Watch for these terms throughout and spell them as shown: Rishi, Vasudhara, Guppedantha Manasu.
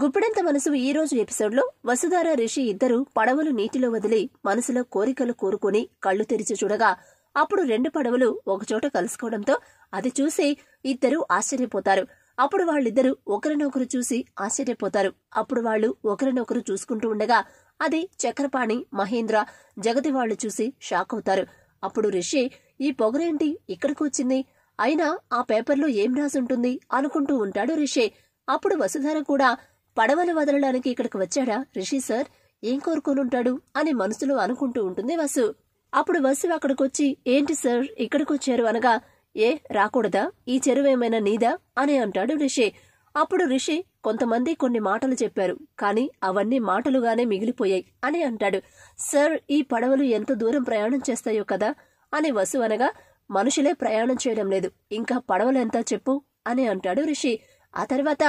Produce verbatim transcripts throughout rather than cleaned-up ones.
గుప్పెడంత మనసు ఈ రోజు ఎపిసోడ్ లో వసుధార రిషి ఇద్దరు పడవలు నీటిలో వదిలి మనసులో కోరికలు కోరుకొని కళ్ళు తెరిచి చూడగా అప్పుడు రెండు పడవలు ఒకచోట కలుసుకోవడంతో అది చూసి ఇద్దరు ఆశ్చర్యపోతారు. అప్పుడు వాళ్ళిద్దరూ ఒకరినొకరు చూసి ఆశ్చర్యపోతారు. అప్పుడు వాళ్ళు ఒకరినొకరు చూసుకుంటూ ఉండగా అది చక్రపాణి మహేంద్ర జగతి వాళ్ళు చూసి షాక్ అవుతారు. అప్పుడు రిషి ఈ పొగరేంటి ఇక్కడికి వచ్చింది, అయినా ఆ పేపర్లో ఏం రాసుంటుంది అనుకుంటూ ఉంటాడు రిషి. అప్పుడు వసుధార కూడా పడవలు వదలడానికి ఇక్కడికి వచ్చాడా రిషి సార్, ఏం కోరుకోనుంటాడు అని మనసులో అనుకుంటూ ఉంటుంది వసు. అప్పుడు వసు అక్కడికొచ్చి ఏంటి సార్ ఇక్కడికొచ్చారు అనగా, ఏ రాకూడదా, ఈ చెరువేమైనా నీదా అని అంటాడు రిషి. అప్పుడు రిషి కొంతమంది కొన్ని మాటలు చెప్పారు కానీ అవన్నీ మాటలుగానే మిగిలిపోయాయి అని అంటాడు. సార్ ఈ పడవలు ఎంత దూరం ప్రయాణం చేస్తాయో కదా అని వసు అనగా, మనుషులే ప్రయాణం చేయడం లేదు, ఇంకా పడవలెంత చెప్పు అని అంటాడు రిషి. ఆ తర్వాత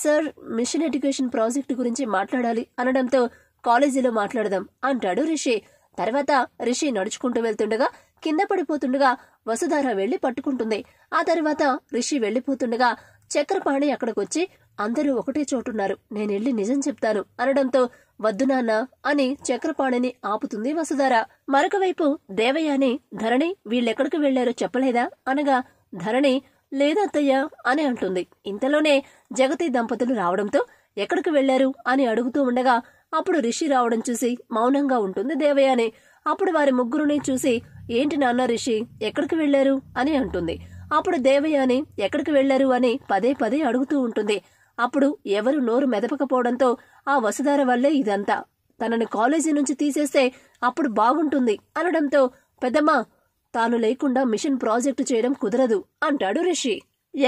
సార్ మిషన్ ఎడ్యుకేషన్ ప్రాజెక్టు గురించి మాట్లాడాలి అనడంతో కాలేజీలో మాట్లాడదాం అంటాడు రిషి. తర్వాత రిషి నడుచుకుంటూ వెళ్తుండగా కింద పడిపోతుండగా వసుధార వెళ్లి పట్టుకుంటుంది. ఆ తర్వాత రిషి వెళ్లిపోతుండగా చక్రపాణి అక్కడికొచ్చి అందరూ ఒకటే చోటున్నారు, నేనెళ్లి నిజం చెప్తాను అనడంతో వద్దు నాన్న అని చక్రపాణిని ఆపుతుంది వసుధార. మరొక వైపు దేవయ్యని ధరణి వీళ్ళెక్కడికి వెళ్లారో చెప్పలేదా అనగా ధరణి లేదత్తయ్యా అని అంటుంది. ఇంతలోనే జగతి దంపతులు రావడంతో ఎక్కడికి వెళ్లారు అని అడుగుతూ ఉండగా అప్పుడు రిషి రావడం చూసి మౌనంగా ఉంటుంది దేవయాని. అప్పుడు వారి ముగ్గురుని చూసి ఏంటి నాన్న రిషి ఎక్కడికి వెళ్లారు అని అంటుంది. అప్పుడు దేవయాని ఎక్కడికి వెళ్లారు అని పదే పదే అడుగుతూ ఉంటుంది. అప్పుడు ఎవరు నోరు మెదపకపోవడంతో ఆ వసుధార వల్లే ఇదంతా, తనని కాలేజీ నుంచి తీసేస్తే అప్పుడు బాగుంటుంది అనడంతో పెద్దమ్మా తాను లేకుండా మిషన్ ప్రాజెక్టు చేయడం కుదరదు అంటాడు రిషి.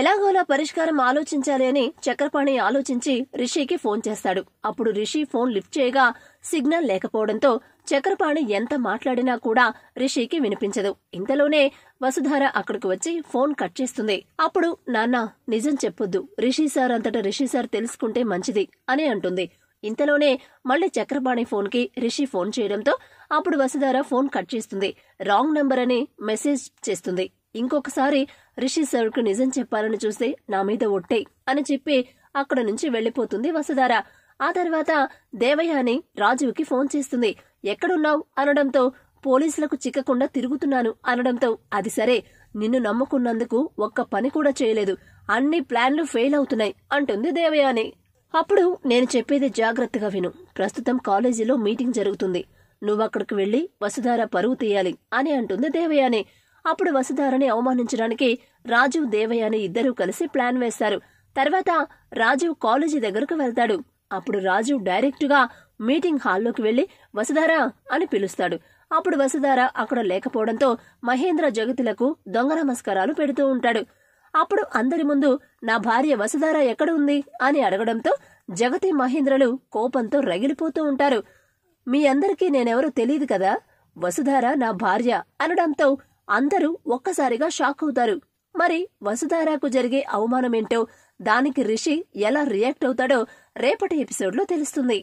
ఎలాగోలా పరిష్కారం ఆలోచించాలి అని చక్రపాణి ఆలోచించి రిషికి ఫోన్ చేస్తాడు. అప్పుడు రిషి ఫోన్ లిఫ్ట్ చేయగా సిగ్నల్ లేకపోవడంతో చక్రపాణి ఎంత మాట్లాడినా కూడా రిషికి వినిపించదు. ఇంతలోనే వసుధార అక్కడికి వచ్చి ఫోన్ కట్ చేస్తుంది. అప్పుడు నాన్న నిజం చెప్పొద్దు, రిషి సార్ అంతటా రిషి సార్ తెలుసుకుంటే మంచిది అని అంటుంది. ఇంతలోనే మళ్లీ చక్రపాణి ఫోన్ కి రిషి ఫోన్ చేయడంతో అప్పుడు వసుధార ఫోన్ కట్ చేస్తుంది. రాంగ్ నంబర్ అని మెసేజ్ చేస్తుంది. ఇంకొకసారి రిషి సార్ కు నిజం చెప్పాలని చూస్తే నా మీద ఒట్టే అని చెప్పి అక్కడ నుంచి వెళ్లిపోతుంది వసుధార. ఆ తర్వాత దేవయాని రాజుకి ఫోన్ చేస్తుంది. ఎక్కడున్నావు అనడంతో పోలీసులకు చిక్కకుండా తిరుగుతున్నాను అనడంతో, అది సరే నిన్ను నమ్ముకున్నందుకు ఒక్క పని కూడా చేయలేదు, అన్ని ప్లాన్లు ఫెయిల్ అవుతున్నాయి అంటుంది దేవయాని. అప్పుడు నేను చెప్పేది జాగ్రత్తగా విను, ప్రస్తుతం కాలేజీలో మీటింగ్ జరుగుతుంది, నువ్వక్కడికి వెళ్లి వసుధార పరువు తీయాలి అని అంటుంది దేవయాని. అప్పుడు వసుధారని అవమానించడానికి రాజీవ్ దేవయాని ఇద్దరూ కలిసి ప్లాన్ వేస్తారు. తర్వాత రాజీవ్ కాలేజీ దగ్గరకు వెళ్తాడు. అప్పుడు రాజీవ్ డైరెక్టుగా మీటింగ్ హాల్లోకి వెళ్లి వసుధార అని పిలుస్తాడు. అప్పుడు వసుధార అక్కడ లేకపోవడంతో మహేంద్ర జగతులకు దొంగ నమస్కారాలు పెడుతూ ఉంటాడు. అప్పుడు అందరి ముందు నా భార్య వసుధార ఎక్కడ ఉంది అని అడగడంతో జగతి మహేంద్రలు కోపంతో రగిలిపోతూ ఉంటారు. మీ అందరికీ నేనెవరో తెలియదు కదా, వసుధార నా భార్య అనడంతో అందరూ ఒక్కసారిగా షాక్ అవుతారు. మరి వసుధారకు జరిగే అవమానమేంటో, దానికి రిషి ఎలా రియాక్ట్ అవుతాడో రేపటి ఎపిసోడ్లో తెలుస్తుంది.